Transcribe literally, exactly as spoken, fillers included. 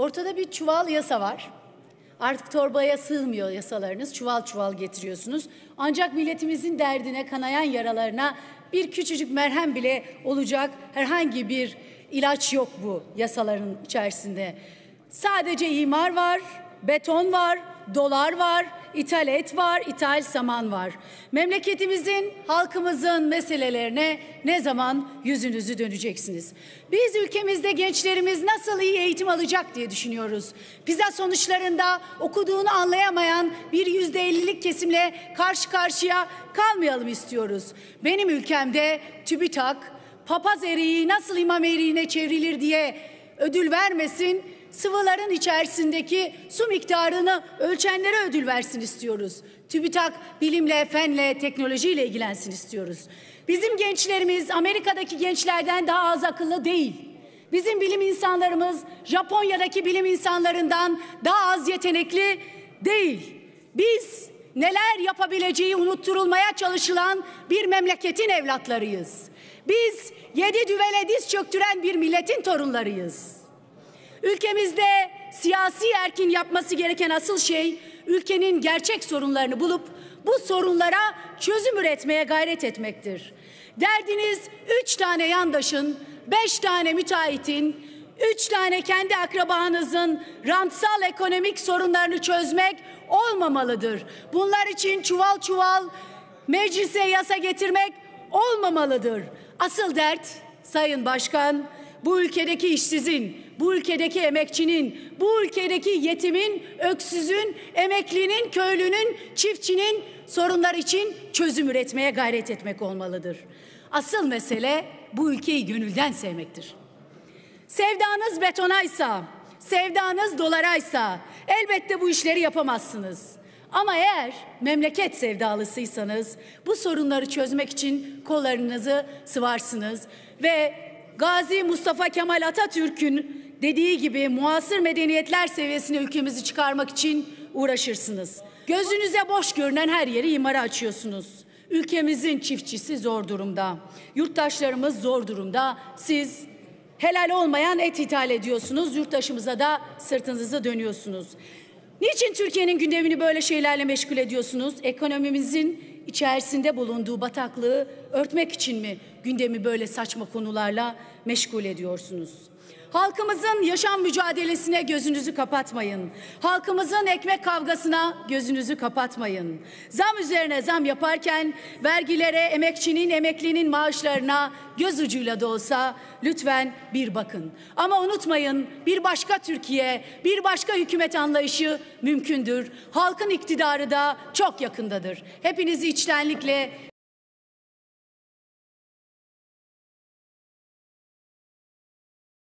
Ortada bir çuval yasa var. Artık torbaya sığmıyor yasalarınız, çuval çuval getiriyorsunuz. Ancak milletimizin derdine, kanayan yaralarına bir küçücük merhem bile olacak herhangi bir ilaç yok bu yasaların içerisinde. Sadece imar var, beton var, dolar var, ithal et var, ithal saman var. Memleketimizin, halkımızın meselelerine ne zaman yüzünüzü döneceksiniz? Biz ülkemizde gençlerimiz nasıl iyi eğitim alacak diye düşünüyoruz. PISA sonuçlarında okuduğunu anlayamayan bir yüzde ellilik kesimle karşı karşıya kalmayalım istiyoruz. Benim ülkemde TÜBİTAK, papaz eriği nasıl imam eriğine çevrilir diye ödül vermesin, sıvıların içerisindeki su miktarını ölçenlere ödül versin istiyoruz. TÜBİTAK bilimle, fenle, teknolojiyle ilgilensin istiyoruz. Bizim gençlerimiz Amerika'daki gençlerden daha az akıllı değil. Bizim bilim insanlarımız Japonya'daki bilim insanlarından daha az yetenekli değil. Biz neler yapabileceği unutturulmaya çalışılan bir memleketin evlatlarıyız. Biz yedi düvele diz çöktüren bir milletin torunlarıyız. Ülkemizde siyasi erkin yapması gereken asıl şey ülkenin gerçek sorunlarını bulup bu sorunlara çözüm üretmeye gayret etmektir. Derdiniz üç tane yandaşın, beş tane müteahhitin, üç tane kendi akrabanızın rantsal ekonomik sorunlarını çözmek olmamalıdır. Bunlar için çuval çuval meclise yasa getirmek olmamalıdır. Asıl dert Sayın Başkan, bu ülkedeki işsizin, bu ülkedeki emekçinin, bu ülkedeki yetimin, öksüzün, emeklinin, köylünün, çiftçinin sorunlar için çözüm üretmeye gayret etmek olmalıdır. Asıl mesele bu ülkeyi gönülden sevmektir. Sevdanız betonaysa, sevdanız dolaraysa elbette bu işleri yapamazsınız. Ama eğer memleket sevdalısıysanız bu sorunları çözmek için kollarınızı sıvarsınız ve Gazi Mustafa Kemal Atatürk'ün dediği gibi muasır medeniyetler seviyesine ülkemizi çıkarmak için uğraşırsınız. Gözünüze boş görünen her yeri imara açıyorsunuz. Ülkemizin çiftçisi zor durumda. Yurttaşlarımız zor durumda. Siz helal olmayan et ithal ediyorsunuz. Yurttaşımıza da sırtınızı dönüyorsunuz. Niçin Türkiye'nin gündemini böyle şeylerle meşgul ediyorsunuz? Ekonomimizin içerisinde bulunduğu bataklığı örtmek için mi gündemi böyle saçma konularla meşgul ediyorsunuz? Halkımızın yaşam mücadelesine gözünüzü kapatmayın. Halkımızın ekmek kavgasına gözünüzü kapatmayın. Zam üzerine zam yaparken vergilere, emekçinin, emeklinin maaşlarına göz ucuyla da olsa lütfen bir bakın. Ama unutmayın, bir başka Türkiye, bir başka hükümet anlayışı mümkündür. Halkın iktidarı da çok yakındadır. Hepinizi içtenlikle